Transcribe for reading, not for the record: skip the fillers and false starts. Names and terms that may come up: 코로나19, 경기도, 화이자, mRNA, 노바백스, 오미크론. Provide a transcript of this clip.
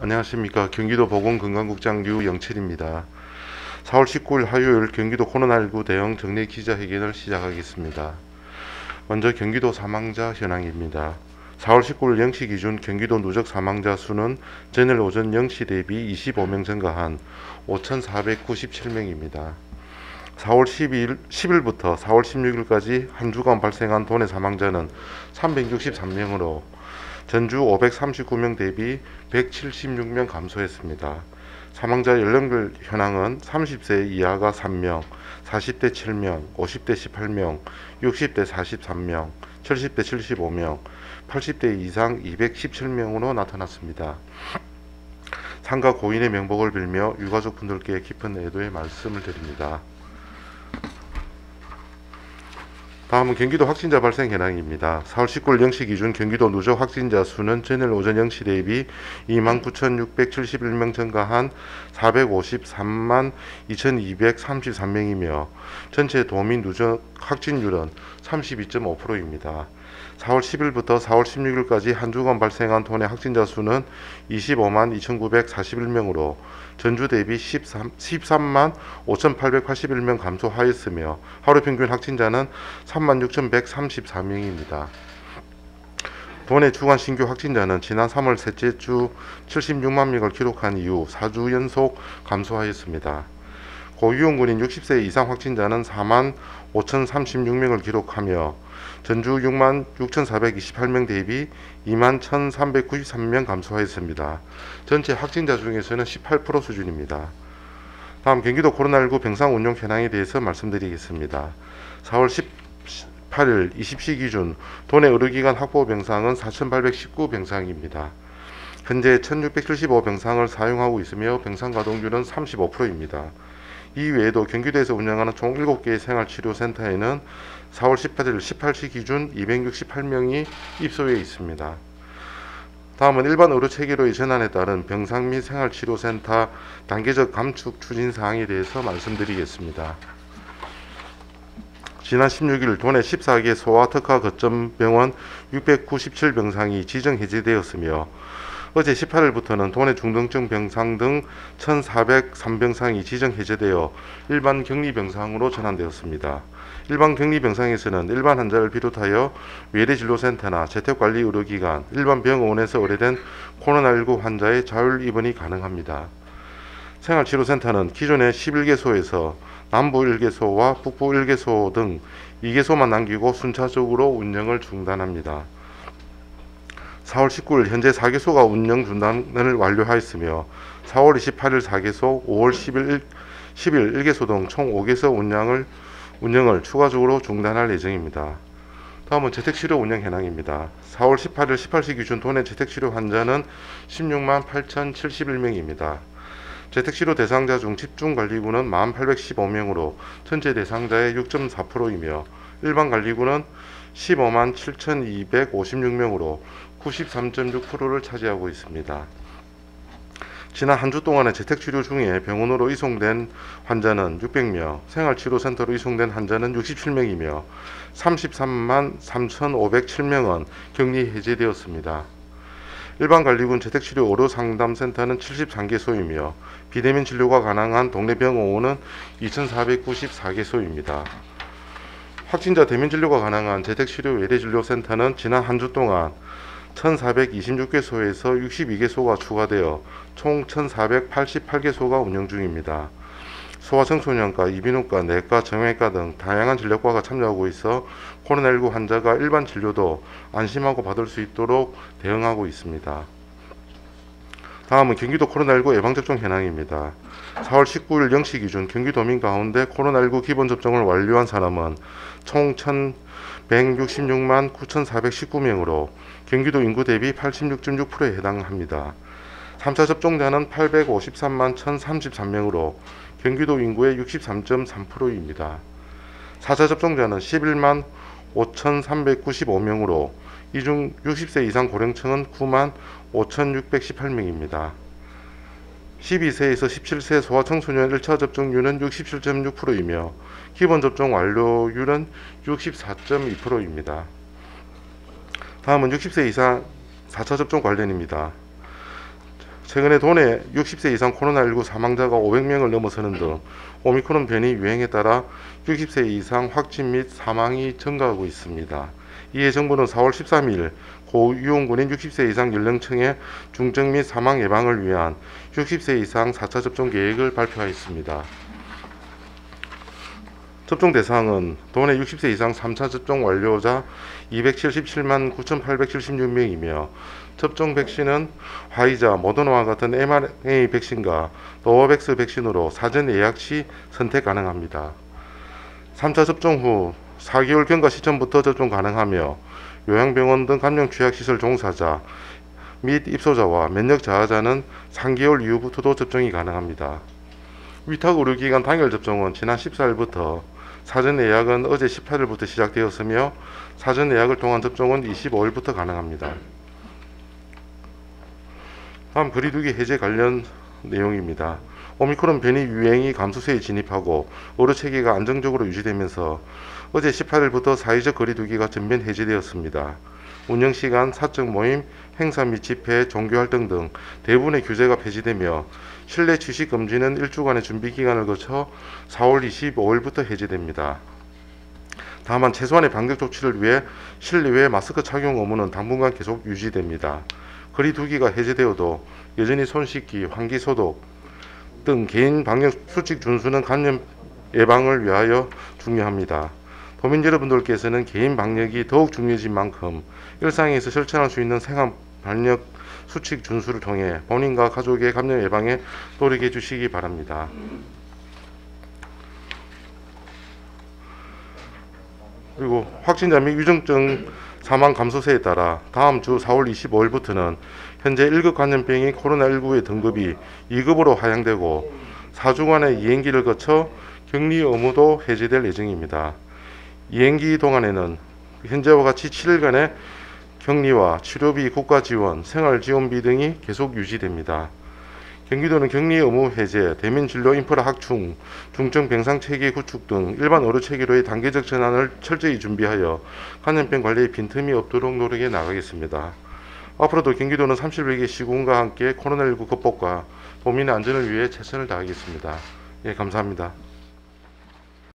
안녕하십니까. 경기도 보건건강국장 류영철입니다. 4월 19일 화요일 경기도 코로나19 대응 정례 기자회견을 시작하겠습니다. 먼저 경기도 사망자 현황입니다. 4월 19일 0시 기준 경기도 누적 사망자 수는 전일 오전 0시 대비 25명 증가한 5,497명입니다. 4월 10일부터 4월 16일까지 한 주간 발생한 도내 사망자는 363명으로 전주 539명 대비 176명 감소했습니다. 사망자 연령별 현황은 30세 이하가 3명, 40대 7명, 50대 18명, 60대 43명, 70대 75명, 80대 이상 217명으로 나타났습니다. 상가 고인의 명복을 빌며 유가족분들께 깊은 애도의 말씀을 드립니다. 다음은 경기도 확진자 발생 현황입니다. 4월 19일 0시 기준 경기도 누적 확진자 수는 전일 오전 0시 대비 29,671명 증가한 4,532,233명이며 전체 도민 누적 확진율은 32.5%입니다. 4월 10일부터 4월 16일까지 한 주간 발생한 도내 확진자 수는 252,941명으로 전주 대비 13만 5,881명 감소하였으며 하루 평균 확진자는 36,134명입니다. 도내 주간 신규 확진자는 지난 3월 셋째 주 76만 명을 기록한 이후 4주 연속 감소하였습니다. 고위험군인 60세 이상 확진자는 4만 5,036명을 기록하며 전주 6만 6,428명 대비 2만 1,393명 감소하였습니다. 전체 확진자 중에서는 18% 수준입니다. 다음 경기도 코로나19 병상 운용 현황에 대해서 말씀드리겠습니다. 4월 18일 20시 기준 도내 의료기관 확보 병상은 4,819병상입니다. 현재 1,675병상을 사용하고 있으며 병상 가동률은 35%입니다. 이 외에도 경기도에서 운영하는 총 7개의 생활치료센터에는 4월 18일 18시 기준 268명이 입소해 있습니다. 다음은 일반 의료체계로의 전환에 따른 병상 및 생활치료센터 단계적 감축 추진 사항에 대해서 말씀드리겠습니다. 지난 16일 도내 14개 소아 특화 거점 병원 697병상이 지정 해제되었으며 어제 18일부터는 도내 중등증 병상 등 1,403병상이 지정 해제되어 일반 격리 병상으로 전환되었습니다. 일반 격리 병상에서는 일반 환자를 비롯하여 외래진료센터나 재택관리의료기관, 일반 병원에서 의뢰된 코로나19 환자의 자율 입원이 가능합니다. 생활치료센터는 기존의 11개소에서 남부 1개소와 북부 1개소 등 2개소만 남기고 순차적으로 운영을 중단합니다. 4월 19일 현재 4개소가 운영 중단을 완료하였으며 4월 28일 4개소, 5월 10일 1개소 등 총 5개소 운영을 추가적으로 중단할 예정입니다. 다음은 재택치료 운영 현황입니다. 4월 18일 18시 기준 도내 재택치료 환자는 16만 8,071명입니다. 재택치료 대상자 중 집중관리군은 1만 815명으로 전체 대상자의 6.4%이며 일반관리군은 15만 7,256명으로 93.6%를 차지하고 있습니다. 지난 한 주 동안의 재택치료 중에 병원으로 이송된 환자는 600명, 생활치료센터로 이송된 환자는 67명이며 33만 3,507명은 격리 해제되었습니다. 일반관리군 재택치료 의료상담센터는 73개소이며 비대면 진료가 가능한 동네병원은 2,494개소입니다. 확진자 대면 진료가 가능한 재택치료 외래진료센터는 지난 한 주 동안 1,426개소에서 62개소가 추가되어 총 1,488개소가 운영 중입니다. 소아청소년과, 이비인후과, 내과, 정형외과 등 다양한 진료과가 참여하고 있어 코로나19 환자가 일반 진료도 안심하고 받을 수 있도록 대응하고 있습니다. 다음은 경기도 코로나19 예방접종 현황입니다. 4월 19일 0시 기준 경기도민 가운데 코로나19 기본접종을 완료한 사람은 총 1,166만 9,419명으로 경기도 인구 대비 86.6%에 해당합니다. 3차 접종자는 853만 1,033명으로 경기도 인구의 63.3%입니다. 4차 접종자는 11만 5,395명으로 이 중 60세 이상 고령층은 9만 5,618명입니다. 12세에서 17세 소아청소년 1차 접종률은 67.6%이며 기본접종 완료율은 64.2%입니다. 다음은 60세 이상 4차 접종 관련입니다. 최근에 도내 60세 이상 코로나19 사망자가 500명을 넘어서는 등 오미크론 변이 유행에 따라 60세 이상 확진 및 사망이 증가하고 있습니다. 이에 정부는 4월 13일 고위험군인 60세 이상 연령층의 중증 및 사망 예방을 위한 60세 이상 4차 접종 계획을 발표하였습니다. 접종 대상은 도내 60세 이상 3차 접종 완료자 277만 9,876명이며 접종 백신은 화이자, 모더나와 같은 mRNA 백신과 노바백스 백신으로 사전 예약 시 선택 가능합니다. 3차 접종 후 4개월 경과 시점부터 접종 가능하며 요양병원 등 감염취약시설 종사자 및 입소자와 면역 저하자는 3개월 이후부터도 접종이 가능합니다. 위탁 의료기관 당일 접종은 지난 14일부터 사전 예약은 어제 18일부터 시작되었으며 사전 예약을 통한 접종은 25일부터 가능합니다. 다음 거리두기 해제 관련 내용입니다. 오미크론 변이 유행이 감소세에 진입하고 의료체계가 안정적으로 유지되면서 어제 18일부터 사회적 거리두기가 전면 해제되었습니다. 운영시간, 사적 모임, 행사 및 집회, 종교활동 등 대부분의 규제가 폐지되며 실내 취식 금지는 1주간의 준비기간을 거쳐 4월 25일부터 해제됩니다. 다만 최소한의 방역 조치를 위해 실내외 마스크 착용 의무는 당분간 계속 유지됩니다. 거리두기가 해제되어도 여전히 손 씻기, 환기 소독 등 개인 방역 수칙 준수는 감염 예방을 위하여 중요합니다. 도민 여러분들께서는 개인 방역이 더욱 중요해진 만큼 일상에서 실천할 수 있는 생활 방역 수칙 준수를 통해 본인과 가족의 감염 예방에 노력해 주시기 바랍니다. 그리고 확진자 및 위중증 사망 감소세에 따라 다음 주 4월 25일부터는 현재 1급 감염병이 코로나19의 등급이 2급으로 하향되고 4주간의 이행기를 거쳐 격리 의무도 해제될 예정입니다. 이행기 동안에는 현재와 같이 7일간의 격리와 치료비, 국가지원, 생활지원비 등이 계속 유지됩니다. 경기도는 격리 의무 해제, 대면진료 인프라 확충, 중증 병상체계 구축 등 일반 의료체계로의 단계적 전환을 철저히 준비하여 감염병 관리에 빈틈이 없도록 노력해 나가겠습니다. 앞으로도 경기도는 31개 시군과 함께 코로나19 극복과 도민의 안전을 위해 최선을 다하겠습니다. 예, 감사합니다.